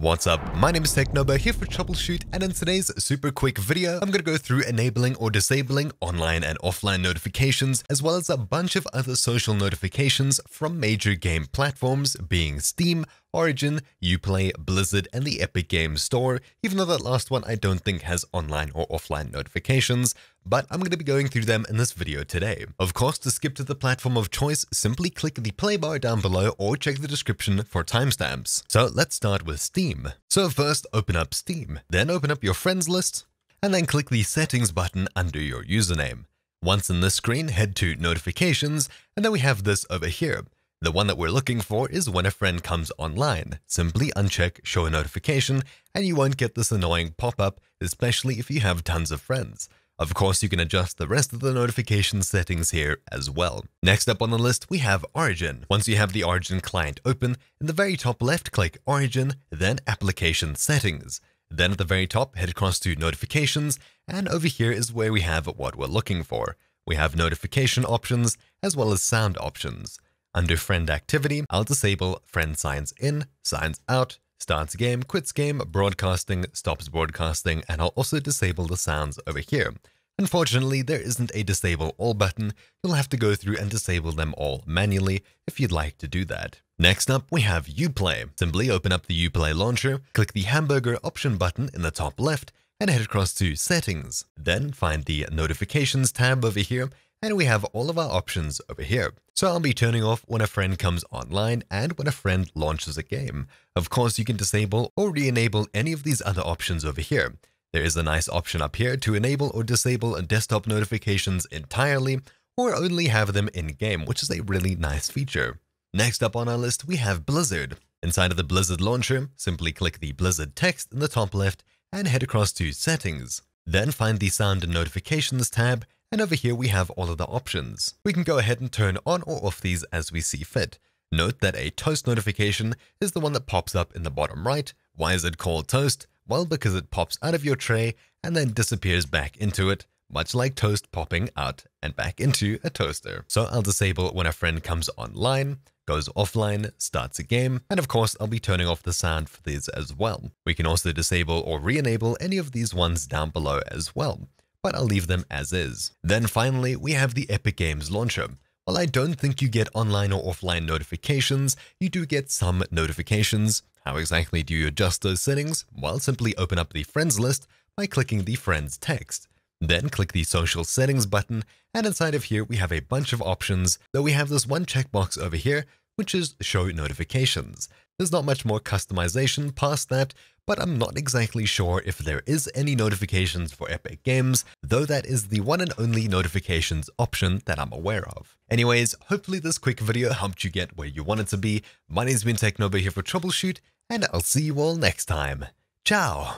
What's up? My name is TechNoba here for TroubleChute, and in today's super quick video, I'm going to go through enabling or disabling online and offline notifications, as well as a bunch of other social notifications from major game platforms, being Steam, Origin, Uplay, Blizzard, and the Epic Games Store, even though that last one I don't think has online or offline notifications, but I'm going to be going through them in this video today. Of course, to skip to the platform of choice, simply click the play bar down below or check the description for timestamps. So let's start with Steam. So first, open up Steam, then open up your friends list, and then click the settings button under your username. Once in this screen, head to notifications, and then we have this over here. The one that we're looking for is when a friend comes online. Simply uncheck show a notification and you won't get this annoying pop-up, especially if you have tons of friends. Of course, you can adjust the rest of the notification settings here as well. Next up on the list, we have Origin. Once you have the Origin client open, in the very top left, click Origin, then Application Settings. Then at the very top, head across to Notifications, and over here is where we have what we're looking for. We have notification options as well as sound options. Under friend activity, I'll disable friend signs in, signs out, starts game, quits game, broadcasting, stops broadcasting, and I'll also disable the sounds over here. Unfortunately, there isn't a disable all button. You'll have to go through and disable them all manually if you'd like to do that. Next up, we have Uplay. Simply open up the Uplay launcher, click the hamburger option button in the top left, and head across to Settings. Then find the Notifications tab over here, and we have all of our options over here. So I'll be turning off when a friend comes online and when a friend launches a game. Of course, you can disable or re-enable any of these other options over here. There is a nice option up here to enable or disable desktop notifications entirely, or only have them in-game, which is a really nice feature. Next up on our list, we have Blizzard. Inside of the Blizzard launcher, simply click the Blizzard text in the top left and head across to Settings. Then find the Sound and Notifications tab, and over here we have all of the options. We can go ahead and turn on or off these as we see fit. Note that a toast notification is the one that pops up in the bottom right. Why is it called toast? Well, because it pops out of your tray and then disappears back into it, much like toast popping out and back into a toaster. So I'll disable when a friend comes online, goes offline, starts a game, and of course I'll be turning off the sound for these as well. We can also disable or re-enable any of these ones down below as well, but I'll leave them as is. Then finally, we have the Epic Games Launcher. While I don't think you get online or offline notifications, you do get some notifications. How exactly do you adjust those settings? Well, simply open up the friends list by clicking the friends text. Then click the social settings button, and inside of here we have a bunch of options, though we have this one checkbox over here, which is show notifications. There's not much more customization past that, but I'm not exactly sure if there is any notifications for Epic Games, though that is the one and only notifications option that I'm aware of. Anyways, hopefully this quick video helped you get where you wanted to be. My name's been TechNoba here for TroubleChute, and I'll see you all next time. Ciao!